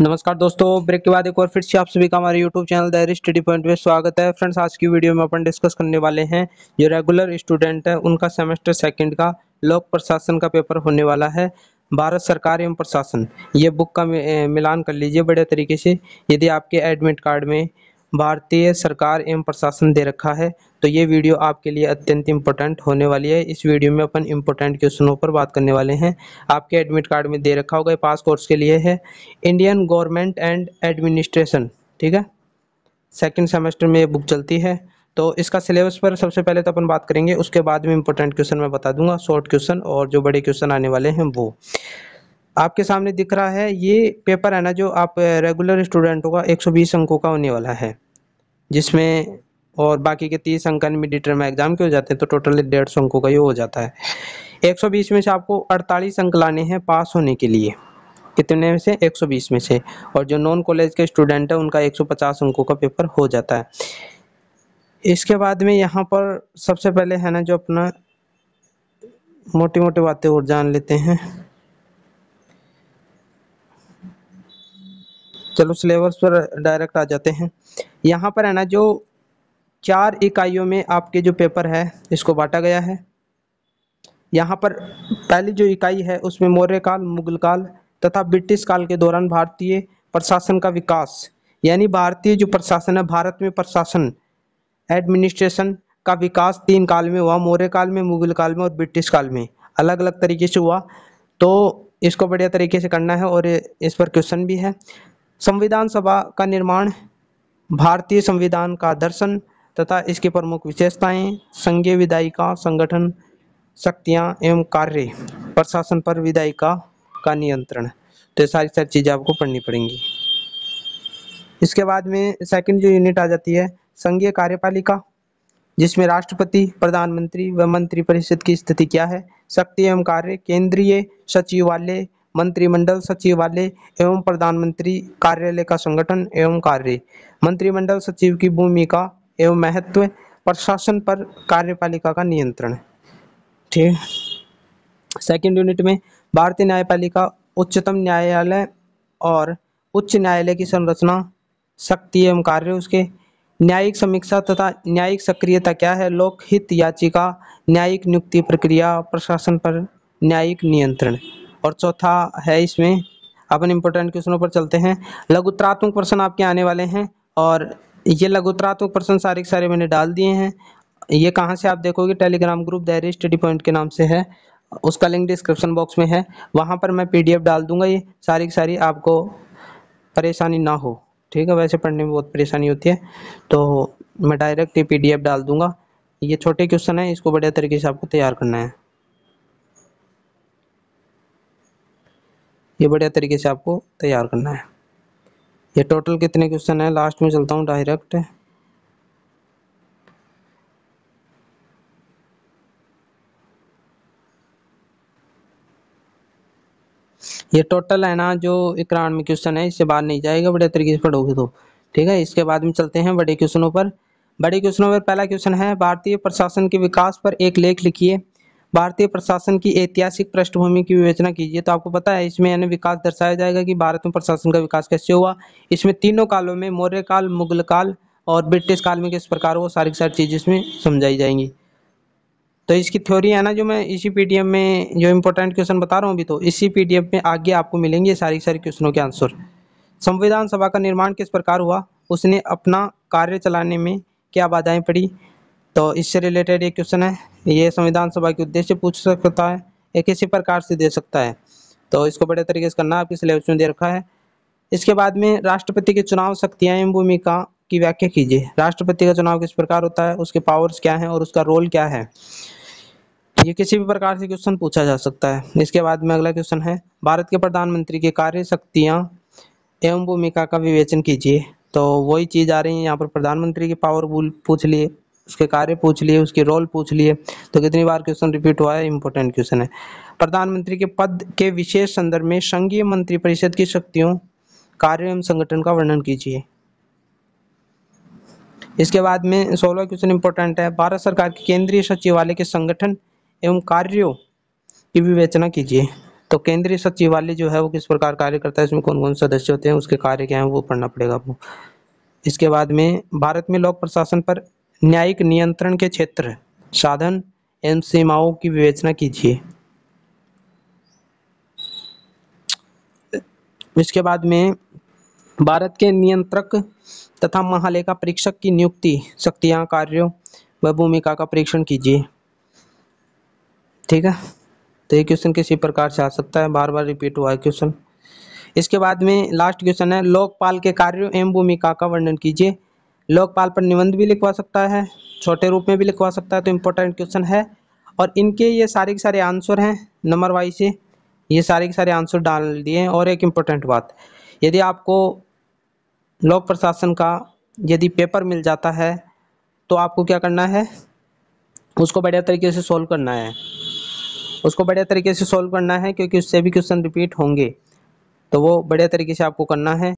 नमस्कार दोस्तों, ब्रेक के बाद एक और फिर से आप सभी का हमारे YouTube channel Dhairya study point में स्वागत है। फ्रेंड्स, आज की वीडियो में अपन डिस्कस करने वाले हैं जो रेगुलर स्टूडेंट है उनका सेमेस्टर सेकंड का लोक प्रशासन का पेपर होने वाला है। भारत सरकार एवं प्रशासन ये बुक का मिलान कर लीजिए बड़े तरीके से। यदि आपके एडमिट कार्ड में भारतीय सरकार एवं प्रशासन दे रखा है तो ये वीडियो आपके लिए अत्यंत इम्पोर्टेंट होने वाली है। इस वीडियो में अपन इम्पोर्टेंट क्वेश्चनों पर बात करने वाले हैं। आपके एडमिट कार्ड में दे रखा होगा, पास कोर्स के लिए है, इंडियन गवर्नमेंट एंड एडमिनिस्ट्रेशन। ठीक है, सेकंड सेमेस्टर में ये बुक चलती है। तो इसका सिलेबस पर सबसे पहले तो अपन बात करेंगे, उसके बाद में इम्पोर्टेंट क्वेश्चन मैं बता दूंगा, शॉर्ट क्वेश्चन और जो बड़े क्वेश्चन आने वाले हैं वो आपके सामने दिख रहा है। ये पेपर है ना जो आप रेगुलर स्टूडेंटों का 120 अंकों का होने वाला है, जिसमें और बाकी के 30 अंक मिड टर्म एग्जाम के हो जाते हैं, तो टोटल 150 अंकों का ये हो जाता है। 120 में से आपको 48 अंक लाने हैं पास होने के लिए, कितने में से 120 में से। और जो नॉन कॉलेज के स्टूडेंट है उनका 150 अंकों का पेपर हो जाता है। इसके बाद में यहाँ पर सबसे पहले है ना जो अपना मोटी मोटी बातें और जान लेते हैं। चलो सिलेबस पर डायरेक्ट आ जाते हैं। यहाँ पर है ना जो 4 इकाइयों में आपके जो पेपर है इसको बांटा गया है। यहाँ पर पहली जो इकाई है उसमें मौर्य काल, मुगल काल तथा ब्रिटिश काल के दौरान भारतीय प्रशासन का विकास, यानी भारतीय जो प्रशासन है, भारत में प्रशासन एडमिनिस्ट्रेशन का विकास 3 काल में हुआ, मौर्य काल में, मुगल काल में और ब्रिटिश काल में, अलग अलग तरीके से हुआ। तो इसको बढ़िया तरीके से करना है और इस पर क्वेश्चन भी है। संविधान सभा का निर्माण, भारतीय संविधान का दर्शन तथा इसकी प्रमुख विशेषताएं, संघीय विधायिका संगठन, शक्तियां एवं कार्य, प्रशासन पर विधायिका का नियंत्रण। तो ये सारी चीज़ें आपको पढ़नी पड़ेंगी। इसके बाद में सेकंड जो यूनिट आ जाती है संघीय कार्यपालिका, जिसमें राष्ट्रपति, प्रधानमंत्री व मंत्रिपरिषद की स्थिति क्या है, शक्ति एवं कार्य, केंद्रीय सचिवालय, मंत्रिमंडल सचिवालय एवं प्रधानमंत्री कार्यालय का संगठन एवं कार्य, मंत्रिमंडल सचिव की भूमिका एवं महत्व, प्रशासन पर कार्यपालिका का नियंत्रण। ठीक, सेकंड यूनिट में भारतीय न्यायपालिका, उच्चतम न्यायालय और उच्च न्यायालय की संरचना, शक्ति एवं कार्य उसके, न्यायिक समीक्षा तथा न्यायिक सक्रियता क्या है, लोकहित याचिका, न्यायिक नियुक्ति प्रक्रिया, प्रशासन पर न्यायिक नियंत्रण। और चौथा है, इसमें अपन इम्पोर्टेंट क्वेश्चनों पर चलते हैं। लघुत्तरात्मक प्रश्न आपके आने वाले हैं और ये लघुत्तरात्मक प्रश्न सारे के सारे मैंने डाल दिए हैं। ये कहाँ से आप देखोगे, Telegram group Dhairya study point के नाम से है, उसका लिंक डिस्क्रिप्शन बॉक्स में है, वहाँ पर मैं PDF डाल दूंगा, ये सारी की सारी, आपको परेशानी ना हो। ठीक है, वैसे पढ़ने में बहुत परेशानी होती है, तो मैं डायरेक्ट ये PDF डाल दूंगा। ये छोटे क्वेश्चन है, इसको बढ़िया तरीके से आपको तैयार करना है, ये बढ़िया तरीके से आपको तैयार करना है। ये टोटल कितने क्वेश्चन है लास्ट में चलता हूँ डायरेक्ट। ये टोटल है ना जो 91 क्वेश्चन है, इससे बाहर नहीं जाएगा, बढ़िया तरीके से पढ़ोगे तो। ठीक है, इसके बाद में चलते हैं बड़े क्वेश्चनों पर। बड़े क्वेश्चनों पर पहला क्वेश्चन है, भारतीय प्रशासन के विकास पर एक लेख लिखिए, भारतीय प्रशासन की ऐतिहासिक पृष्ठभूमि की विवेचना कीजिए। तो आपको पता है इसमें यानी विकास दर्शाया जाएगा कि भारत में प्रशासन का विकास कैसे हुआ। इसमें तीनों कालों में, मौर्य काल, मुगल काल और ब्रिटिश काल में किस प्रकार वो सारी सारी चीज़ें इसमें समझाई जाएंगी। तो इसकी थ्योरी है ना जो मैं इसी PDF में जो इम्पोर्टेंट क्वेश्चन बता रहा हूँ अभी, तो इसी PDF में आगे आपको मिलेंगे सारी सारी क्वेश्चनों के आंसर। संविधान सभा का निर्माण किस प्रकार हुआ, उसने अपना कार्य चलाने में क्या बाधाएँ पड़ी, तो इससे रिलेटेड एक क्वेश्चन है। ये संविधान सभा के उद्देश्य पूछ सकता है या किसी प्रकार से दे सकता है, तो इसको बड़े तरीके से करना, आपके सिलेबस में दे रखा है। इसके बाद में राष्ट्रपति के चुनाव, शक्तियाँ एवं भूमिका की व्याख्या कीजिए। राष्ट्रपति का चुनाव किस प्रकार होता है, उसके पावर्स क्या हैं और उसका रोल क्या है, ये किसी भी प्रकार से क्वेश्चन पूछा जा सकता है। इसके बाद में अगला क्वेश्चन है, भारत के प्रधानमंत्री के कार्य, शक्तियाँ एवं भूमिका का विवेचन कीजिए। तो वही चीज़ आ रही है यहाँ पर, प्रधानमंत्री की पावर पूछ लिए, उसके कार्य पूछ लिए, उसके रोल पूछ लिए। तो कितनी बार क्वेश्चन रिपीट हुआ है, इंपॉर्टेंट क्वेश्चन है। प्रधानमंत्री के पद के विशेष संदर्भ में संघीय मंत्रिपरिषद की शक्तियों, कार्यों एवं संगठन का वर्णन कीजिए। इसके बाद में 16 क्वेश्चन इंपॉर्टेंट है, भारत सरकार के केंद्रीय सचिवालय के संगठन एवं कार्यों की विवेचना कीजिए। तो केंद्रीय सचिवालय जो है वो किस प्रकार कार्य करता है, इसमें कौन कौन सदस्य होते हैं, उसके कार्य क्या हैं वो पढ़ना पड़ेगा आपको। इसके बाद में भारत में लोक प्रशासन पर न्यायिक नियंत्रण के क्षेत्र, साधन एवं सीमाओं की विवेचना कीजिए। इसके बाद में भारत के नियंत्रक तथा महालेखा परीक्षक की नियुक्ति, शक्तियां, कार्यों व भूमिका का परीक्षण कीजिए। ठीक है, तो ये क्वेश्चन किसी प्रकार से आ सकता है, बार बार रिपीट हुआ है क्वेश्चन। इसके बाद में लास्ट क्वेश्चन है, लोकपाल के कार्यों एवं भूमिका का वर्णन कीजिए। लोकपाल पर निबंध भी लिखवा सकता है, छोटे रूप में भी लिखवा सकता है, तो इम्पोर्टेंट क्वेश्चन है। और इनके ये सारे के सारे आंसर हैं नंबर वाइज से, ये सारे के सारे आंसर डाल दिए। और एक इम्पोर्टेंट बात, यदि आपको लोक प्रशासन का यदि पेपर मिल जाता है तो आपको क्या करना है, उसको बढ़िया तरीके से सॉल्व करना है, उसको बढ़िया तरीके से सॉल्व करना है, क्योंकि उससे भी क्वेश्चन रिपीट होंगे, तो वो बढ़िया तरीके से आपको करना है।